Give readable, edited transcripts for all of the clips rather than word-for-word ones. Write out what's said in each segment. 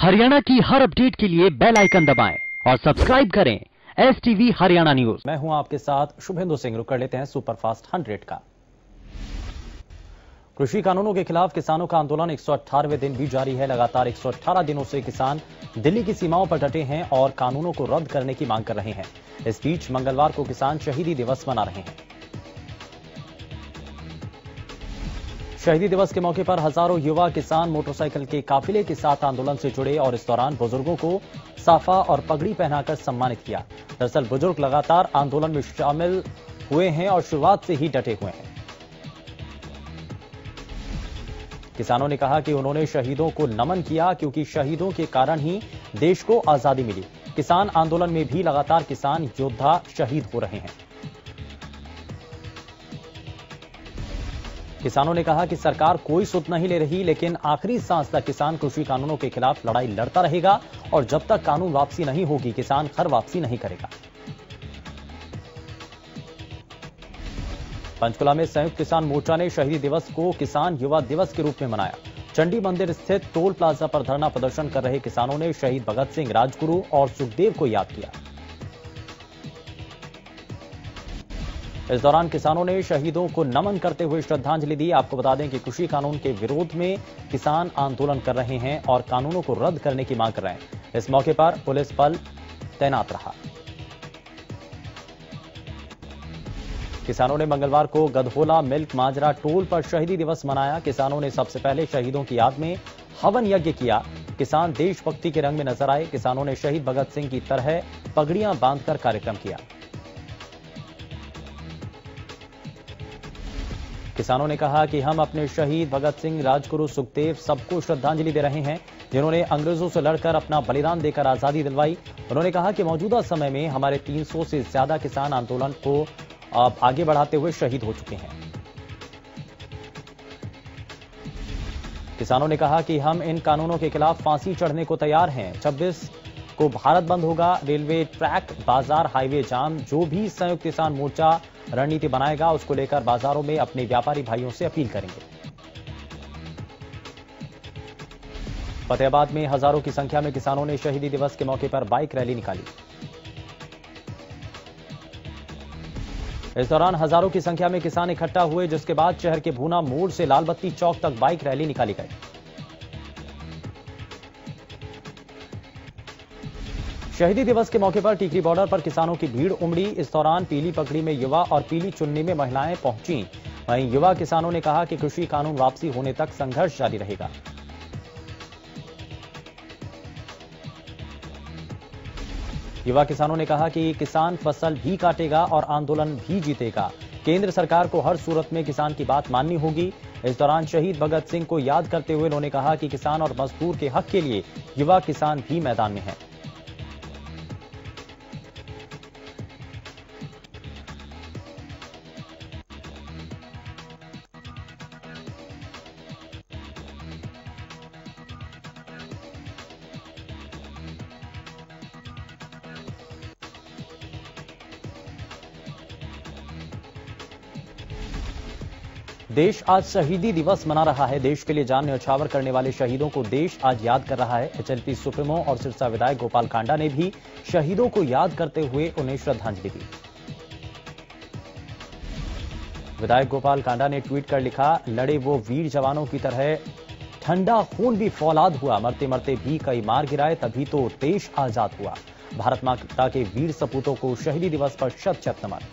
हरियाणा की हर अपडेट के लिए बेल आइकन दबाएं और सब्सक्राइब करें एसटीवी हरियाणा न्यूज़। मैं हूं आपके साथ शुभेंदु सिंह। रुक कर लेते हैं सुपरफास्ट 100 का। कृषि कानूनों के खिलाफ किसानों का आंदोलन 118वें दिन भी जारी है। लगातार 118 दिनों से किसान दिल्ली की सीमाओं पर डटे हैं और कानूनों को रद्द करने की मांग कर रहे हैं। इस बीच मंगलवार को किसान शहीदी दिवस मना रहे हैं। शहीदी दिवस के मौके पर हजारों युवा किसान मोटरसाइकिल के काफिले के साथ आंदोलन से जुड़े और इस दौरान बुजुर्गों को साफा और पगड़ी पहनाकर सम्मानित किया। दरअसल बुजुर्ग लगातार आंदोलन में शामिल हुए हैं और शुरुआत से ही डटे हुए हैं। किसानों ने कहा कि उन्होंने शहीदों को नमन किया क्योंकि शहीदों के कारण ही देश को आजादी मिली। किसान आंदोलन में भी लगातार किसान योद्धा शहीद हो रहे हैं। किसानों ने कहा कि सरकार कोई सुध नहीं ले रही, लेकिन आखिरी सांस तक किसान कृषि कानूनों के खिलाफ लड़ाई लड़ता रहेगा और जब तक कानून वापसी नहीं होगी किसान घर वापसी नहीं करेगा। पंचकुला में संयुक्त किसान मोर्चा ने शहीदी दिवस को किसान युवा दिवस के रूप में मनाया। चंडी मंदिर स्थित टोल प्लाजा पर धरना प्रदर्शन कर रहे किसानों ने शहीद भगत सिंह, राजगुरु और सुखदेव को याद किया। इस दौरान किसानों ने शहीदों को नमन करते हुए श्रद्धांजलि दी। आपको बता दें कि कृषि कानून के विरोध में किसान आंदोलन कर रहे हैं और कानूनों को रद्द करने की मांग कर रहे हैं। इस मौके पर पुलिस बल तैनात रहा। किसानों ने मंगलवार को गदहोला मिल्क माजरा टोल पर शहीदी दिवस मनाया। किसानों ने सबसे पहले शहीदों की याद में हवन यज्ञ किया। किसान देशभक्ति के रंग में नजर आए। किसानों ने शहीद भगत सिंह की तरह पगड़ियां बांधकर कार्यक्रम किया। किसानों ने कहा कि हम अपने शहीद भगत सिंह, राजगुरु, सुखदेव सबको श्रद्धांजलि दे रहे हैं जिन्होंने अंग्रेजों से लड़कर अपना बलिदान देकर आजादी दिलवाई। उन्होंने कहा कि मौजूदा समय में हमारे 300 से ज्यादा किसान आंदोलन को आगे बढ़ाते हुए शहीद हो चुके हैं। किसानों ने कहा कि हम इन कानूनों के खिलाफ फांसी चढ़ने को तैयार हैं। 26 को भारत बंद होगा। रेलवे ट्रैक, बाजार, हाईवे जाम, जो भी संयुक्त किसान मोर्चा रणनीति बनाएगा उसको लेकर बाजारों में अपने व्यापारी भाइयों से अपील करेंगे। फतेहाबाद में हजारों की संख्या में किसानों ने शहीदी दिवस के मौके पर बाइक रैली निकाली। इस दौरान हजारों की संख्या में किसान इकट्ठा हुए जिसके बाद शहर के भूना मोड़ से लालबत्ती चौक तक बाइक रैली निकाली गई। शहीदी दिवस के मौके पर टीकरी बॉर्डर पर किसानों की भीड़ उमड़ी। इस दौरान पीली पगड़ी में युवा और पीली चुन्नी में महिलाएं पहुंची। वहीं युवा किसानों ने कहा कि कृषि कानून वापसी होने तक संघर्ष जारी रहेगा। युवा किसानों ने कहा कि किसान फसल भी काटेगा और आंदोलन भी जीतेगा। केंद्र सरकार को हर सूरत में किसान की बात माननी होगी। इस दौरान शहीद भगत सिंह को याद करते हुए उन्होंने कहा कि किसान और मजदूर के हक के लिए युवा किसान भी मैदान में है। देश आज शहीदी दिवस मना रहा है। देश के लिए जान न्यौछावर करने वाले शहीदों को देश आज याद कर रहा है। एचएलपी सुप्रीमो और सिरसा विधायक गोपाल कांडा ने भी शहीदों को याद करते हुए उन्हें श्रद्धांजलि दी। विधायक गोपाल कांडा ने ट्वीट कर लिखा, लड़े वो वीर जवानों की तरह ठंडा खून भी फौलाद हुआ। मरते मरते भी कई मार गिराए, तभी तो देश आजाद हुआ। भारत माता के वीर सपूतों को शहीदी दिवस पर शत शत नमन।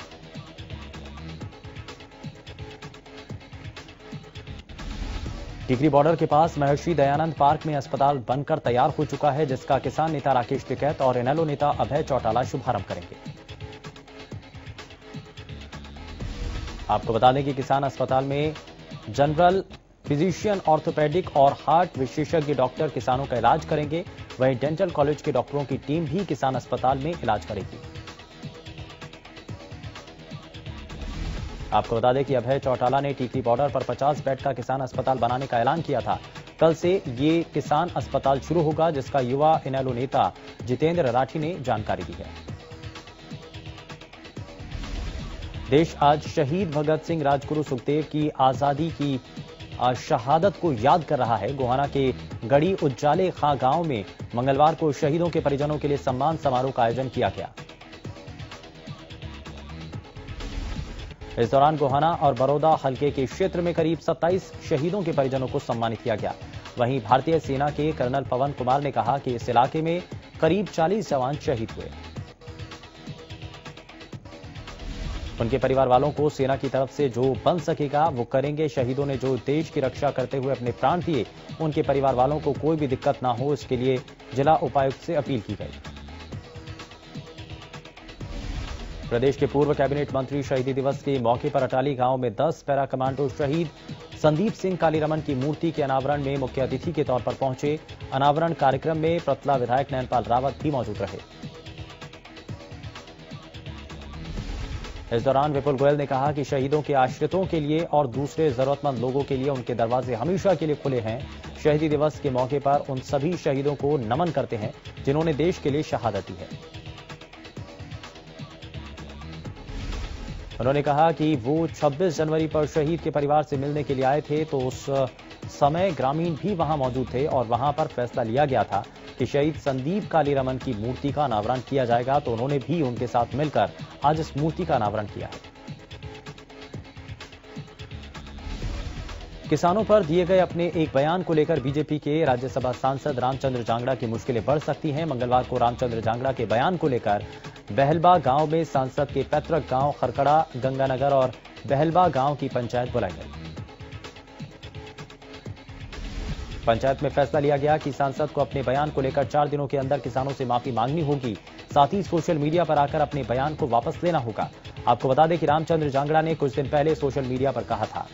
टीकरी बॉर्डर के पास महर्षि दयानंद पार्क में अस्पताल बनकर तैयार हो चुका है जिसका किसान नेता राकेश टिकैत और एनएलओ नेता अभय चौटाला शुभारंभ करेंगे। आपको बता दें कि किसान अस्पताल में जनरल फिजिशियन, ऑर्थोपेडिक और हार्ट विशेषज्ञ डॉक्टर किसानों का इलाज करेंगे। वहीं डेंटल कॉलेज के डॉक्टरों की टीम भी किसान अस्पताल में इलाज करेगी। आपको बता दें कि अभय चौटाला ने टीकरी बॉर्डर पर 50 बेड का किसान अस्पताल बनाने का ऐलान किया था। कल से ये किसान अस्पताल शुरू होगा जिसका युवा एनएलओ नेता जितेंद्र राठी ने जानकारी दी है। देश आज शहीद भगत सिंह, राजगुरु, सुखदेव की आजादी की शहादत को याद कर रहा है। गोहाना के गढ़ी उज्जाले खां गांव में मंगलवार को शहीदों के परिजनों के लिए सम्मान समारोह का आयोजन किया गया। इस दौरान गोहाना और बरोड़ा हलके के क्षेत्र में करीब 27 शहीदों के परिजनों को सम्मानित किया गया। वहीं भारतीय सेना के कर्नल पवन कुमार ने कहा कि इस इलाके में करीब 40 जवान शहीद हुए। उनके परिवार वालों को सेना की तरफ से जो बन सकेगा वो करेंगे। शहीदों ने जो देश की रक्षा करते हुए अपने प्राण दिए, उनके परिवार वालों को कोई भी दिक्कत ना हो, इसके लिए जिला उपायुक्त से अपील की गई। प्रदेश के पूर्व कैबिनेट मंत्री शहीदी दिवस के मौके पर अटाली गांव में 10 पैरा कमांडो शहीद संदीप सिंह कालीरमन की मूर्ति के अनावरण में मुख्य अतिथि के तौर पर पहुंचे। अनावरण कार्यक्रम में प्रतला विधायक नयनपाल रावत भी मौजूद रहे। इस दौरान विपुल गोयल ने कहा कि शहीदों के आश्रितों के लिए और दूसरे जरूरतमंद लोगों के लिए उनके दरवाजे हमेशा के लिए खुले हैं। शहीदी दिवस के मौके पर उन सभी शहीदों को नमन करते हैं जिन्होंने देश के लिए शहादत दी है। उन्होंने कहा कि वो 26 जनवरी पर शहीद के परिवार से मिलने के लिए आए थे, तो उस समय ग्रामीण भी वहां मौजूद थे और वहां पर फैसला लिया गया था कि शहीद संदीप कालीरमन की मूर्ति का अनावरण किया जाएगा, तो उन्होंने भी उनके साथ मिलकर आज इस मूर्ति का अनावरण किया है। किसानों पर दिए गए अपने एक बयान को लेकर बीजेपी के राज्यसभा सांसद रामचंद्र जांगड़ा की मुश्किलें बढ़ सकती हैं। मंगलवार को रामचंद्र जांगड़ा के बयान को लेकर बहलबा गांव में सांसद के पैतृक गांव खरकड़ा, गंगानगर और बहलबा गांव की पंचायत बुलाई गई। पंचायत में फैसला लिया गया कि सांसद को अपने बयान को लेकर 4 दिनों के अंदर किसानों से माफी मांगनी होगी, साथ ही सोशल मीडिया पर आकर अपने बयान को वापस लेना होगा। आपको बता दें कि रामचंद्र जांगड़ा ने कुछ दिन पहले सोशल मीडिया पर कहा था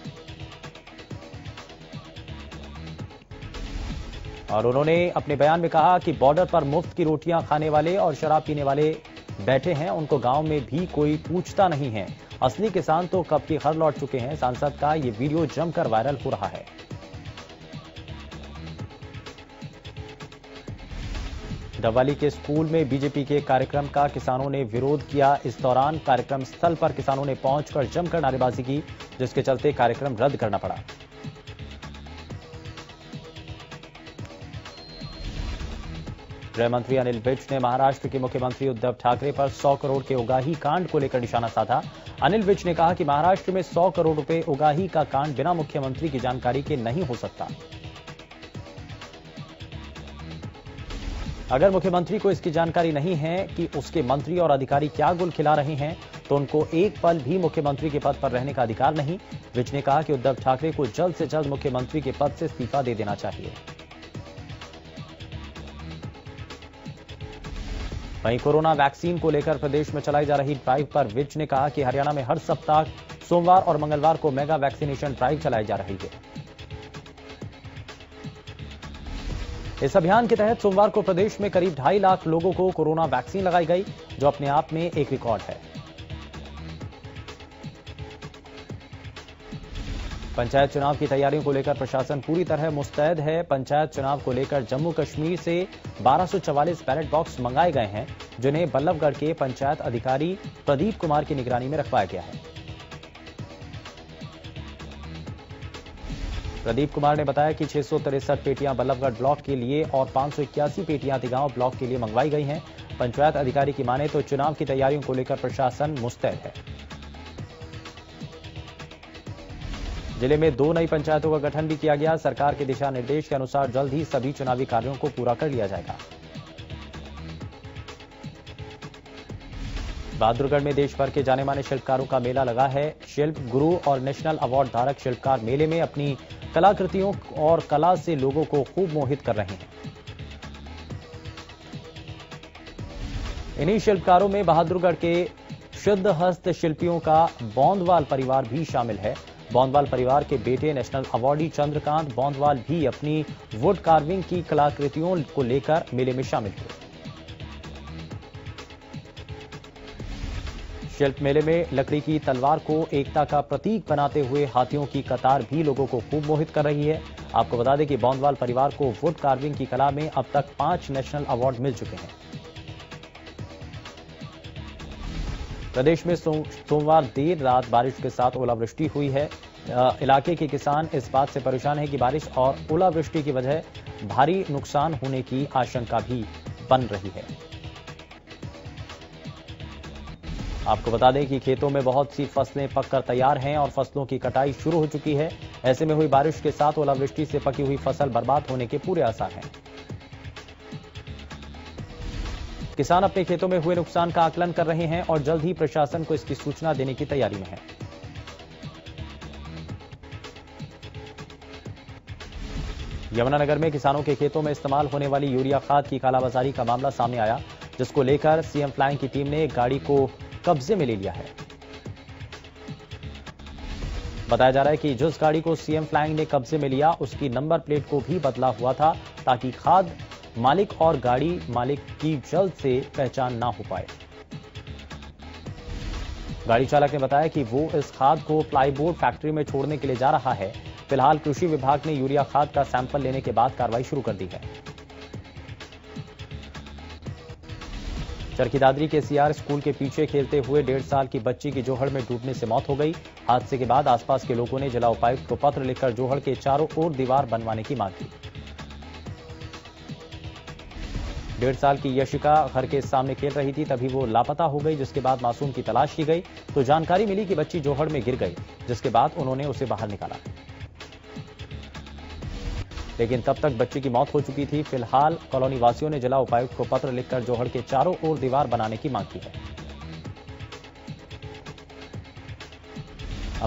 और उन्होंने अपने बयान में कहा कि बॉर्डर पर मुफ्त की रोटियां खाने वाले और शराब पीने वाले बैठे हैं, उनको गांव में भी कोई पूछता नहीं है। असली किसान तो कब के घर लौट चुके हैं। सांसद का ये वीडियो जमकर वायरल हो रहा है। डबवाली के स्कूल में बीजेपी के कार्यक्रम का किसानों ने विरोध किया। इस दौरान कार्यक्रम स्थल पर किसानों ने पहुंचकर जमकर नारेबाजी की, जिसके चलते कार्यक्रम रद्द करना पड़ा। गृह मंत्री अनिल विज ने महाराष्ट्र के मुख्यमंत्री उद्धव ठाकरे पर 100 करोड़ के उगाही कांड को लेकर निशाना साधा। अनिल विज ने कहा कि महाराष्ट्र में 100 करोड़ रुपए उगाही का कांड बिना मुख्यमंत्री की जानकारी के नहीं हो सकता। अगर मुख्यमंत्री को इसकी जानकारी नहीं है कि उसके मंत्री और अधिकारी क्या गुल खिला रहे हैं, तो उनको एक पल भी मुख्यमंत्री के पद पर रहने का अधिकार नहीं। विज ने कहा कि उद्धव ठाकरे को जल्द से जल्द मुख्यमंत्री के पद से इस्तीफा दे देना चाहिए। वहीं कोरोना वैक्सीन को लेकर प्रदेश में चलाई जा रही ड्राइव पर विज ने कहा कि हरियाणा में हर सप्ताह सोमवार और मंगलवार को मेगा वैक्सीनेशन ड्राइव चलाई जा रही है। इस अभियान के तहत सोमवार को प्रदेश में करीब 2.5 लाख लोगों को कोरोना वैक्सीन लगाई गई, जो अपने आप में एक रिकॉर्ड है। पंचायत चुनाव की तैयारियों को लेकर प्रशासन पूरी तरह मुस्तैद है। पंचायत चुनाव को लेकर जम्मू कश्मीर से 1244 बैलेट बॉक्स मंगाए गए हैं, जिन्हें बल्लभगढ़ के पंचायत अधिकारी प्रदीप कुमार की निगरानी में रखवाया गया है। प्रदीप कुमार ने बताया कि 663 पेटियां बल्लभगढ़ ब्लॉक के लिए और 581 पेटियां तिगांव ब्लॉक के लिए मंगवाई गई हैं। पंचायत अधिकारी की माने तो चुनाव की तैयारियों को लेकर प्रशासन मुस्तैद है। जिले में 2 नई पंचायतों का गठन भी किया गया। सरकार के दिशा निर्देश के अनुसार जल्द ही सभी चुनावी कार्यों को पूरा कर लिया जाएगा। बहादुरगढ़ में देश भर के जाने माने शिल्पकारों का मेला लगा है। शिल्प गुरु और नेशनल अवार्ड धारक शिल्पकार मेले में अपनी कलाकृतियों और कला से लोगों को खूब मोहित कर रहे हैं। इन्हीं शिल्पकारों में बहादुरगढ़ के सिद्धहस्त शिल्पियों का बौंदवाल परिवार भी शामिल है। बौंदवाल परिवार के बेटे नेशनल अवार्डी चंद्रकांत बौंदवाल भी अपनी वुड कार्विंग की कलाकृतियों को लेकर मेले में शामिल हुए। शिल्प मेले में लकड़ी की तलवार को एकता का प्रतीक बनाते हुए हाथियों की कतार भी लोगों को खूब मोहित कर रही है। आपको बता दें कि बौंदवाल परिवार को वुड कार्विंग की कला में अब तक 5 नेशनल अवार्ड मिल चुके हैं। प्रदेश में सोमवार देर रात बारिश के साथ ओलावृष्टि हुई है। इलाके के किसान इस बात से परेशान है कि बारिश और ओलावृष्टि की वजह भारी नुकसान होने की आशंका भी बन रही है। आपको बता दें कि खेतों में बहुत सी फसलें पककर तैयार हैं और फसलों की कटाई शुरू हो चुकी है। ऐसे में हुई बारिश के साथ ओलावृष्टि से पकी हुई फसल बर्बाद होने के पूरे आसार हैं। किसान अपने खेतों में हुए नुकसान का आकलन कर रहे हैं और जल्द ही प्रशासन को इसकी सूचना देने की तैयारी में है। यमुनानगर में किसानों के खेतों में इस्तेमाल होने वाली यूरिया खाद की कालाबाजारी का मामला सामने आया, जिसको लेकर सीएम फ्लाइंग की टीम ने गाड़ी को कब्जे में ले लिया है। बताया जा रहा है कि जिस गाड़ी को सीएम फ्लाइंग ने कब्जे में लिया उसकी नंबर प्लेट को भी बदला हुआ था ताकि खाद मालिक और गाड़ी मालिक की जल्द से पहचान ना हो पाए। गाड़ी चालक ने बताया कि वो इस खाद को प्लाईबोर्ड फैक्ट्री में छोड़ने के लिए जा रहा है। फिलहाल कृषि विभाग ने यूरिया खाद का सैंपल लेने के बाद कार्रवाई शुरू कर दी है। चरखी दादरी के सीआर स्कूल के पीछे खेलते हुए 1.5 साल की बच्ची की जोहड़ में डूबने से मौत हो गई। हादसे के बाद आसपास के लोगों ने जिला उपायुक्त को पत्र लिखकर जोहड़ के चारों ओर दीवार बनवाने की मांग की। 1.5 साल की यशिका घर के सामने खेल रही थी, तभी वो लापता हो गई, जिसके बाद मासूम की तलाश की गई तो जानकारी मिली कि बच्ची जोहड़ में गिर गई, जिसके बाद उन्होंने उसे बाहर निकाला, लेकिन तब तक बच्ची की मौत हो चुकी थी। फिलहाल कॉलोनी वासियों ने जिला उपायुक्त को पत्र लिखकर जोहड़ के चारों ओर दीवार बनाने की मांग की है।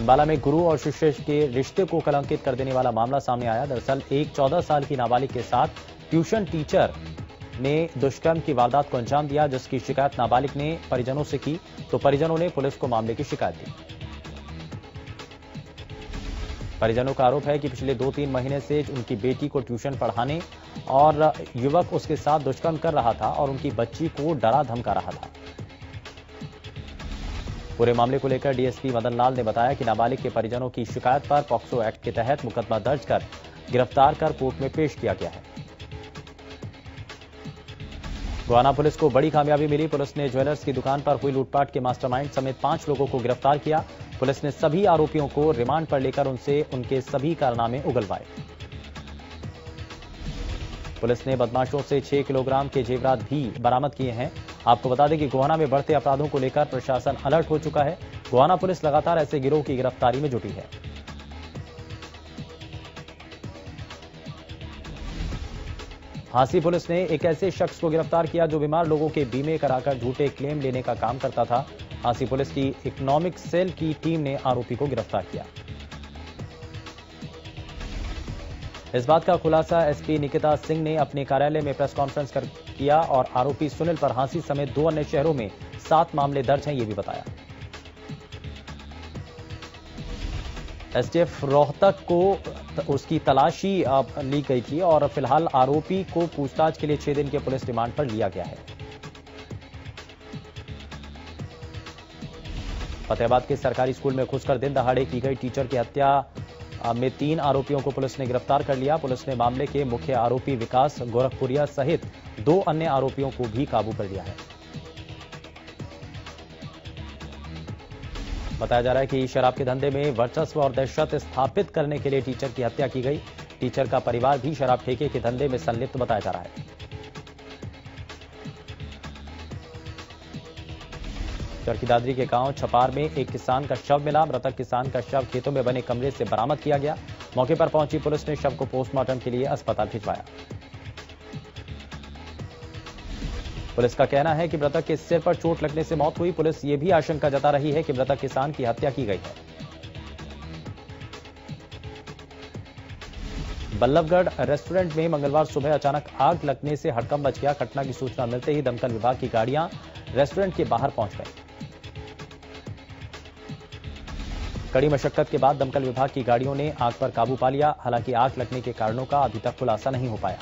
अंबाला में गुरु और शिष्य के रिश्ते को कलंकित कर देने वाला मामला सामने आया। दरअसल एक 14 साल की नाबालिग के साथ ट्यूशन टीचर ने दुष्कर्म की वारदात को अंजाम दिया, जिसकी शिकायत नाबालिग ने परिजनों से की तो परिजनों ने पुलिस को मामले की शिकायत दी। परिजनों का आरोप है कि पिछले 2-3 महीने से उनकी बेटी को ट्यूशन पढ़ाने और युवक उसके साथ दुष्कर्म कर रहा था और उनकी बच्ची को डरा धमका रहा था। पूरे मामले को लेकर डीएसपी मदन लाल ने बताया कि नाबालिग के परिजनों की शिकायत पर पॉक्सो एक्ट के तहत मुकदमा दर्ज कर गिरफ्तार कर कोर्ट में पेश किया गया है। गोहाना पुलिस को बड़ी कामयाबी मिली। पुलिस ने ज्वेलर्स की दुकान पर हुई लूटपाट के मास्टरमाइंड समेत 5 लोगों को गिरफ्तार किया। पुलिस ने सभी आरोपियों को रिमांड पर लेकर उनसे उनके सभी कारनामे उगलवाए। पुलिस ने बदमाशों से 6 किलोग्राम के जेवरात भी बरामद किए हैं। आपको बता दें कि गोहाना में बढ़ते अपराधों को लेकर प्रशासन अलर्ट हो चुका है। गोहाना पुलिस लगातार ऐसे गिरोह की गिरफ्तारी में जुटी है। हाँसी पुलिस ने एक ऐसे शख्स को गिरफ्तार किया जो बीमार लोगों के बीमे कराकर झूठे क्लेम लेने का काम करता था। हाँसी पुलिस की इकोनॉमिक सेल की टीम ने आरोपी को गिरफ्तार किया। इस बात का खुलासा एसपी निकिता सिंह ने अपने कार्यालय में प्रेस कॉन्फ्रेंस कर किया और आरोपी सुनील पर हाँसी समेत 2 अन्य शहरों में 7 मामले दर्ज हैं, ये भी बताया। एसटीएफ रोहतक को उसकी तलाशी ली गई थी और फिलहाल आरोपी को पूछताछ के लिए 6 दिन के पुलिस रिमांड पर लिया गया है। फतेहाबाद के सरकारी स्कूल में घुसकर दिन दहाड़े की गई टीचर की हत्या में 3 आरोपियों को पुलिस ने गिरफ्तार कर लिया। पुलिस ने मामले के मुख्य आरोपी विकास गोरखपुरिया सहित 2 अन्य आरोपियों को भी काबू कर लिया है। बताया जा रहा है कि शराब के धंधे में वर्चस्व और दहशत स्थापित करने के लिए टीचर की हत्या की गई। टीचर का परिवार भी शराब ठेके के धंधे में संलिप्त बताया जा रहा है। चरखी दादरी के गांव छपार में एक किसान का शव मिला। मृतक किसान का शव खेतों में बने कमरे से बरामद किया गया। मौके पर पहुंची पुलिस ने शव को पोस्टमार्टम के लिए अस्पताल भिजवाया। पुलिस का कहना है कि मृतक के सिर पर चोट लगने से मौत हुई। पुलिस ये भी आशंका जता रही है कि मृतक किसान की हत्या की गई है। बल्लभगढ़ रेस्टोरेंट में मंगलवार सुबह अचानक आग लगने से हड़कंप मच गया। घटना की सूचना मिलते ही दमकल विभाग की गाड़ियां रेस्टोरेंट के बाहर पहुंच गई। कड़ी मशक्कत के बाद दमकल विभाग की गाड़ियों ने आग पर काबू पा लिया। हालांकि आग लगने के कारणों का अभी तक खुलासा नहीं हो पाया।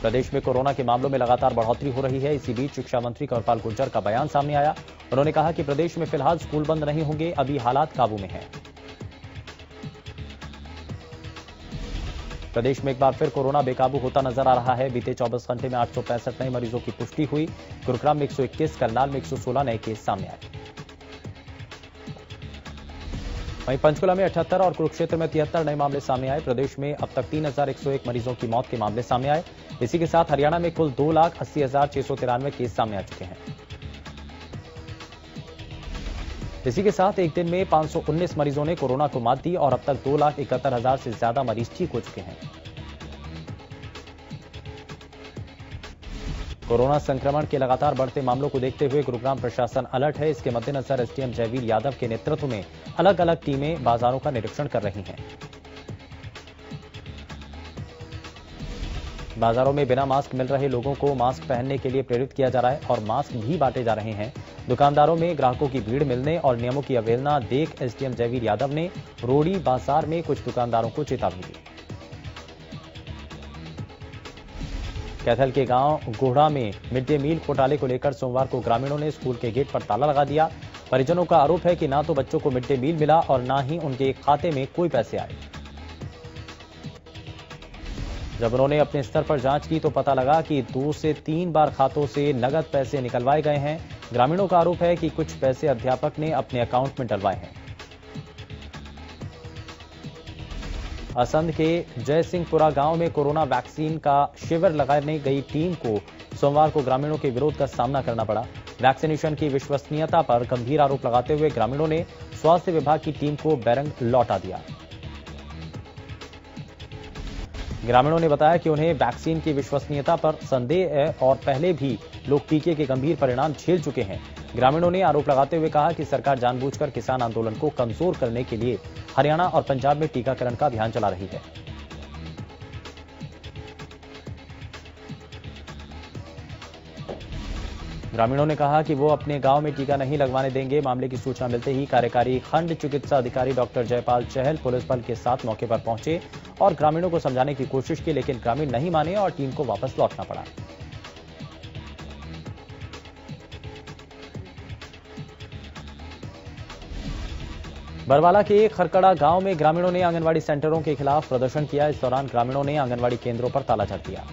प्रदेश में कोरोना के मामलों में लगातार बढ़ोतरी हो रही है। इसी बीच शिक्षा मंत्री कंवरपाल गुर्जर का बयान सामने आया। उन्होंने कहा कि प्रदेश में फिलहाल स्कूल बंद नहीं होंगे, अभी हालात काबू में हैं। प्रदेश में एक बार फिर कोरोना बेकाबू होता नजर आ रहा है। बीते 24 घंटे में 865 नए मरीजों की पुष्टि हुई। गुरुग्राम में 121, करनाल में 116 नए केस सामने आए। वहीं पंचकुला में 78 और कुरुक्षेत्र में 73 नए मामले सामने आए। प्रदेश में अब तक 3101 मरीजों की मौत के मामले सामने आए। इसी के साथ हरियाणा में कुल 2,80,693 केस सामने आ चुके हैं। इसी के साथ एक दिन में 519 मरीजों ने कोरोना को मात दी और अब तक 2,71,000 से ज्यादा मरीज ठीक हो चुके हैं। कोरोना संक्रमण के लगातार बढ़ते मामलों को देखते हुए गुरुग्राम प्रशासन अलर्ट है। इसके मद्देनजर एसडीएम जयवीर यादव के नेतृत्व में अलग अलग टीमें बाजारों का निरीक्षण कर रही हैं। बाजारों में बिना मास्क मिल रहे लोगों को मास्क पहनने के लिए प्रेरित किया जा रहा है और मास्क भी बांटे जा रहे हैं। दुकानदारों में ग्राहकों की भीड़ मिलने और नियमों की अवहेलना देख एसडीएम जयवीर यादव ने रोड़ी बाजार में कुछ दुकानदारों को चेतावनी दी। कैथल के गांव गोहड़ा में मिड डे मील घोटाले को लेकर सोमवार को ग्रामीणों ने स्कूल के गेट पर ताला लगा दिया। परिजनों का आरोप है कि ना तो बच्चों को मिड डे मील मिला और ना ही उनके खाते में कोई पैसे आए। जब उन्होंने अपने स्तर पर जांच की तो पता लगा कि 2 से 3 बार खातों से नगद पैसे निकलवाए गए हैं। ग्रामीणों का आरोप है कि कुछ पैसे अध्यापक ने अपने अकाउंट में डलवाए हैं। असंध के जयसिंहपुरा गांव में कोरोना वैक्सीन का शिविर लगाने गई टीम को सोमवार को ग्रामीणों के विरोध का सामना करना पड़ा। वैक्सीनेशन की विश्वसनीयता पर गंभीर आरोप लगाते हुए ग्रामीणों ने स्वास्थ्य विभाग की टीम को बैरंग लौटा दिया। ग्रामीणों ने बताया कि उन्हें वैक्सीन की विश्वसनीयता पर संदेह है और पहले भी लोग टीके के गंभीर परिणाम झेल चुके हैं। ग्रामीणों ने आरोप लगाते हुए कहा कि सरकार जानबूझकर किसान आंदोलन को कमजोर करने के लिए हरियाणा और पंजाब में टीकाकरण का अभियान चला रही है। ग्रामीणों ने कहा कि वो अपने गांव में टीका नहीं लगवाने देंगे। मामले की सूचना मिलते ही कार्यकारी खंड चिकित्सा अधिकारी डॉक्टर जयपाल चहल पुलिस बल के साथ मौके पर पहुंचे और ग्रामीणों को समझाने की कोशिश की, लेकिन ग्रामीण नहीं माने और टीम को वापस लौटना पड़ा। बरवाला के खरकड़ा गांव में ग्रामीणों ने आंगनवाड़ी सेंटरों के खिलाफ प्रदर्शन किया। इस दौरान ग्रामीणों ने आंगनवाड़ी केंद्रों पर ताला जड़ दिया।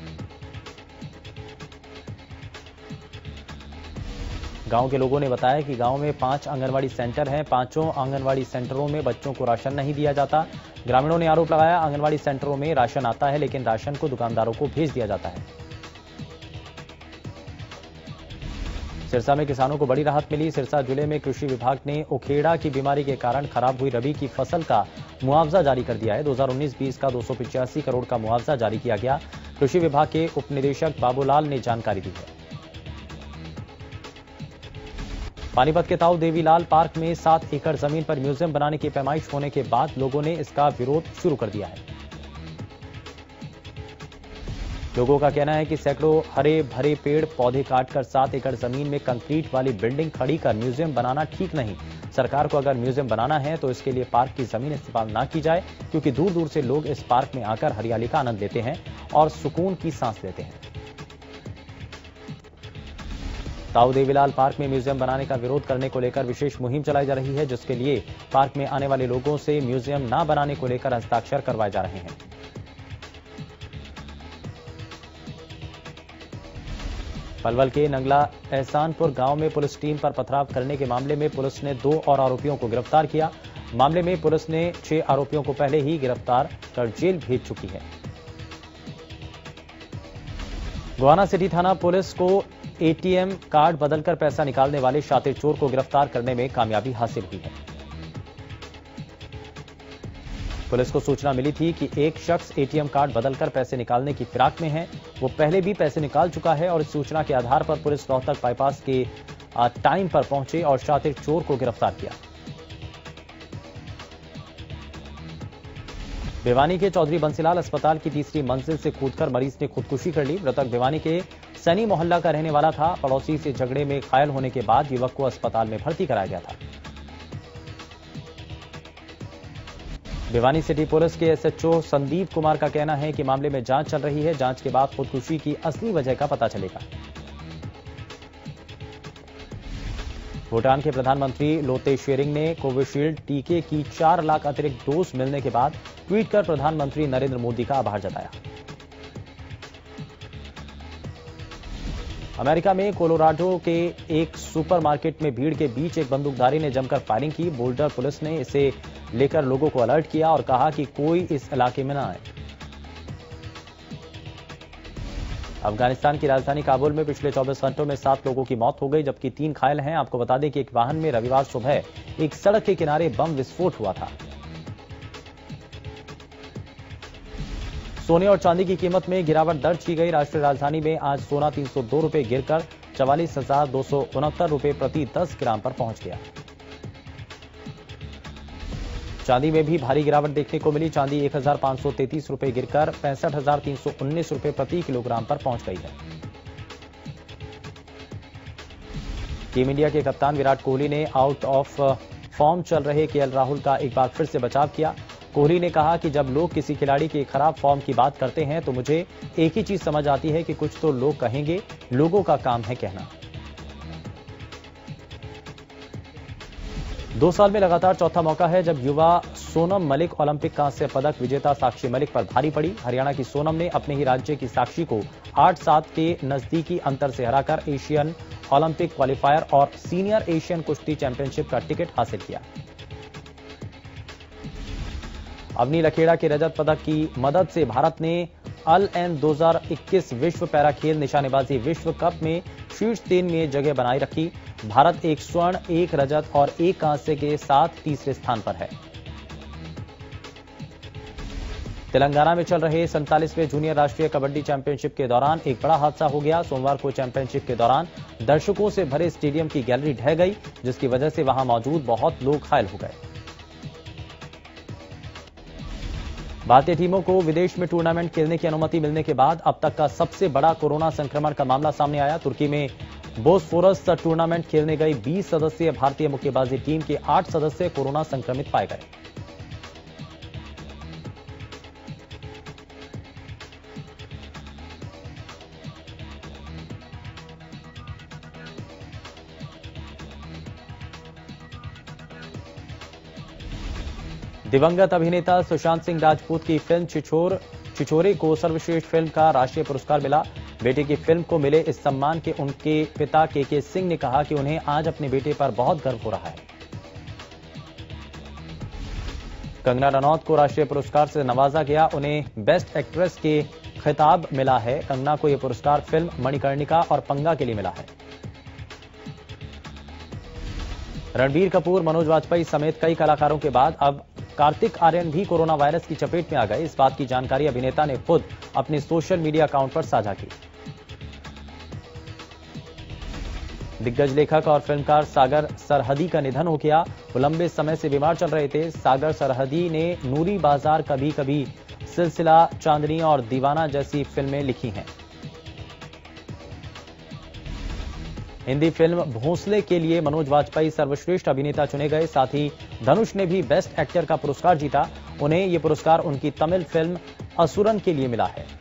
गांव के लोगों ने बताया कि गांव में 5 आंगनवाड़ी सेंटर हैं। 5 आंगनवाड़ी सेंटरों में बच्चों को राशन नहीं दिया जाता। ग्रामीणों ने आरोप लगाया आंगनवाड़ी सेंटरों में राशन आता है लेकिन राशन को दुकानदारों को भेज दिया जाता है। सिरसा में किसानों को बड़ी राहत मिली। सिरसा जिले में कृषि विभाग ने उखेड़ा की बीमारी के कारण खराब हुई रबी की फसल का मुआवजा जारी कर दिया है। 2019-20 का 285 करोड़ का मुआवजा जारी किया गया। कृषि विभाग के उपनिदेशक बाबूलाल ने जानकारी दी है। पानीपत के ताऊ देवीलाल पार्क में 7 एकड़ जमीन पर म्यूजियम बनाने की पैमाइश होने के बाद लोगों ने इसका विरोध शुरू कर दिया है। लोगों का कहना है कि सैकड़ों हरे भरे पेड़ पौधे काटकर 7 एकड़ जमीन में कंक्रीट वाली बिल्डिंग खड़ी कर म्यूजियम बनाना ठीक नहीं। सरकार को अगर म्यूजियम बनाना है तो इसके लिए पार्क की जमीन इस्तेमाल ना की जाए, क्योंकि दूर दूर से लोग इस पार्क में आकर हरियाली का आनंद लेते हैं और सुकून की सांस लेते हैं। ताऊ देवीलाल पार्क में म्यूजियम बनाने का विरोध करने को लेकर विशेष मुहिम चलाई जा रही है, जिसके लिए पार्क में आने वाले लोगों से म्यूजियम ना बनाने को लेकर हस्ताक्षर करवाए जा रहे हैं। पलवल के नंगला एहसानपुर गांव में पुलिस टीम पर पथराव करने के मामले में पुलिस ने 2 और आरोपियों को गिरफ्तार किया। मामले में पुलिस ने 6 आरोपियों को पहले ही गिरफ्तार कर जेल भेज चुकी है। गोहाना सिटी थाना पुलिस को एटीएम कार्ड बदलकर पैसा निकालने वाले शातिर चोर को गिरफ्तार करने में कामयाबी हासिल हुई है। पुलिस को सूचना मिली थी कि एक शख्स एटीएम कार्ड बदलकर पैसे निकालने की फिराक में है। वो पहले भी पैसे निकाल चुका है और इस सूचना के आधार पर पुलिस रोहतक बाईपास के टाइम पर पहुंचे और शातिर चोर को गिरफ्तार किया। भिवानी के चौधरी बंसीलाल अस्पताल की 3री मंजिल से कूदकर मरीज ने खुदकुशी कर ली। मृतक भिवानी के सनी मोहल्ला का रहने वाला था। पड़ोसी से झगड़े में घायल होने के बाद युवक को अस्पताल में भर्ती कराया गया था। भिवानी सिटी पुलिस के एसएचओ संदीप कुमार का कहना है कि मामले में जांच चल रही है। जांच के बाद खुदकुशी की असली वजह का पता चलेगा। भूटान के प्रधानमंत्री लोते शेरिंग ने कोविशील्ड टीके की 4 लाख अतिरिक्त डोज मिलने के बाद ट्वीट कर प्रधानमंत्री नरेंद्र मोदी का आभार जताया। अमेरिका में कोलोराडो के एक सुपरमार्केट में भीड़ के बीच एक बंदूकधारी ने जमकर फायरिंग की। बोल्डर पुलिस ने इसे लेकर लोगों को अलर्ट किया और कहा कि कोई इस इलाके में न आए। अफगानिस्तान की राजधानी काबुल में पिछले 24 घंटों में 7 लोगों की मौत हो गई जबकि 3 घायल हैं। आपको बता दें कि एक वाहन में रविवार सुबह एक सड़क के किनारे बम विस्फोट हुआ था। सोने और चांदी की कीमत में गिरावट दर्ज की गई। राष्ट्रीय राजधानी में आज सोना 302 रुपए गिरकर 44,269 रुपए प्रति 10 ग्राम पर पहुंच गया। चांदी में भी भारी गिरावट देखने को मिली। चांदी 1,533 रुपए गिरकर 65,319 रुपए प्रति किलोग्राम पर पहुंच गई है। टीम इंडिया के कप्तान विराट कोहली ने आउट ऑफ फॉर्म चल रहे केएल राहुल का एक बार फिर से बचाव किया। कोहली ने कहा कि जब लोग किसी खिलाड़ी के खराब फॉर्म की बात करते हैं तो मुझे एक ही चीज समझ आती है कि कुछ तो लोग कहेंगे, लोगों का काम है कहना। 2 साल में लगातार चौथा मौका है जब युवा सोनम मलिक ओलंपिक कांस्य पदक विजेता साक्षी मलिक पर भारी पड़ी। हरियाणा की सोनम ने अपने ही राज्य की साक्षी को 8-7 के नजदीकी अंतर से हराकर एशियन ओलंपिक क्वालिफायर और सीनियर एशियन कुश्ती चैंपियनशिप का टिकट हासिल किया। अवनी लखेड़ा के रजत पदक की मदद से भारत ने LN 2021 विश्व पैरा खेल निशानेबाजी विश्व कप में शीर्ष 3 में जगह बनाए रखी। भारत 1 स्वर्ण 1 रजत और 1 कांस्य के साथ तीसरे स्थान पर है। तेलंगाना में चल रहे 47वें जूनियर राष्ट्रीय कबड्डी चैंपियनशिप के दौरान एक बड़ा हादसा हो गया। सोमवार को चैंपियनशिप के दौरान दर्शकों से भरे स्टेडियम की गैलरी ढह गई जिसकी वजह से वहां मौजूद बहुत लोग घायल हो गए। भारतीय टीमों को विदेश में टूर्नामेंट खेलने की अनुमति मिलने के बाद अब तक का सबसे बड़ा कोरोना संक्रमण का मामला सामने आया। तुर्की में बोस्फोरस टूर्नामेंट खेलने गई 20 सदस्यीय भारतीय मुक्केबाजी टीम के 8 सदस्य कोरोना संक्रमित पाए गए। दिवंगत अभिनेता सुशांत सिंह राजपूत की फिल्म छिछोरे को सर्वश्रेष्ठ फिल्म का राष्ट्रीय पुरस्कार मिला। बेटे की फिल्म को मिले इस सम्मान के उनके पिता के सिंह ने कहा कि उन्हें आज अपने बेटे पर बहुत गर्व हो रहा है। कंगना रनौत को राष्ट्रीय पुरस्कार से नवाजा गया। उन्हें बेस्ट एक्ट्रेस के खिताब मिला है। कंगना को यह पुरस्कार फिल्म मणिकर्णिका और पंगा के लिए मिला है। रणबीर कपूर, मनोज वाजपेयी समेत कई कलाकारों के बाद अब कार्तिक आर्यन भी कोरोना वायरस की चपेट में आ गए। इस बात की जानकारी अभिनेता ने खुद अपने सोशल मीडिया अकाउंट पर साझा की। दिग्गज लेखक और फिल्मकार सागर सरहदी का निधन हो गया। वो लंबे समय से बीमार चल रहे थे। सागर सरहदी ने नूरी बाजार, कभी कभी, सिलसिला, चांदनी और दीवाना जैसी फिल्में लिखी हैं। हिंदी फिल्म भोंसले के लिए मनोज वाजपेयी सर्वश्रेष्ठ अभिनेता चुने गए। साथ ही धनुष ने भी बेस्ट एक्टर का पुरस्कार जीता। उन्हें यह पुरस्कार उनकी तमिल फिल्म असुरन के लिए मिला है।